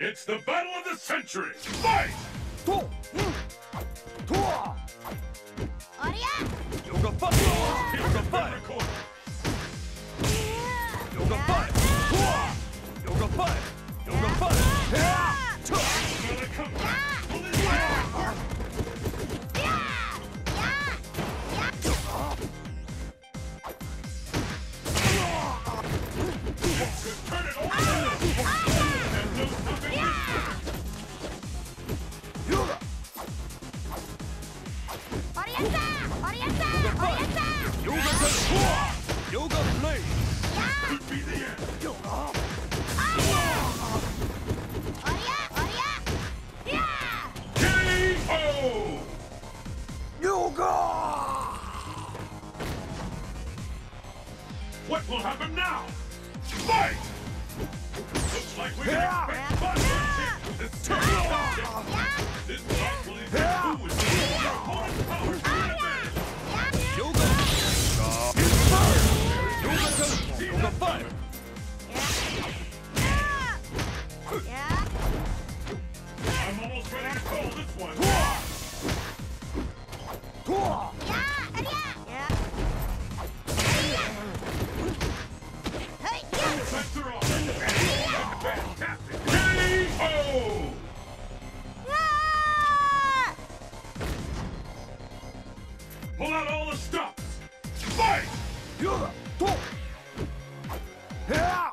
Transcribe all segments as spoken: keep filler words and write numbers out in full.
It's the battle of the century! Fight! What will happen now? Fight! Looks like we can expect violence. This turn is not different. This fight will determine who is using our opponent's power to their advantage. Yoga! It's fire! Yoga! Yoga fire! I'm almost ready to call this one. Pull out all the stops! Fight! Yoga! Go! Yeah!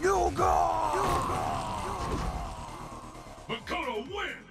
Yoga! Makoto wins!